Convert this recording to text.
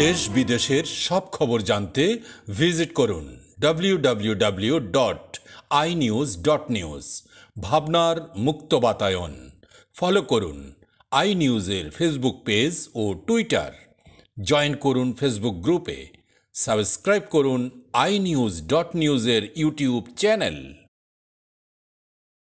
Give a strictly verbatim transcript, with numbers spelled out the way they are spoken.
देश विदेशेर सब खबर जानते विजिट करुन W W W dot I news dot news. भावनार मुक्त बातायन फलो करुन आई निউজের फेसबुक पेज और ट्विटर जॉइन करुन फेसबुक ग्रुपे सबस्क्राइब करुन आई निউজ डट নিউজের यूट्यूब चैनल।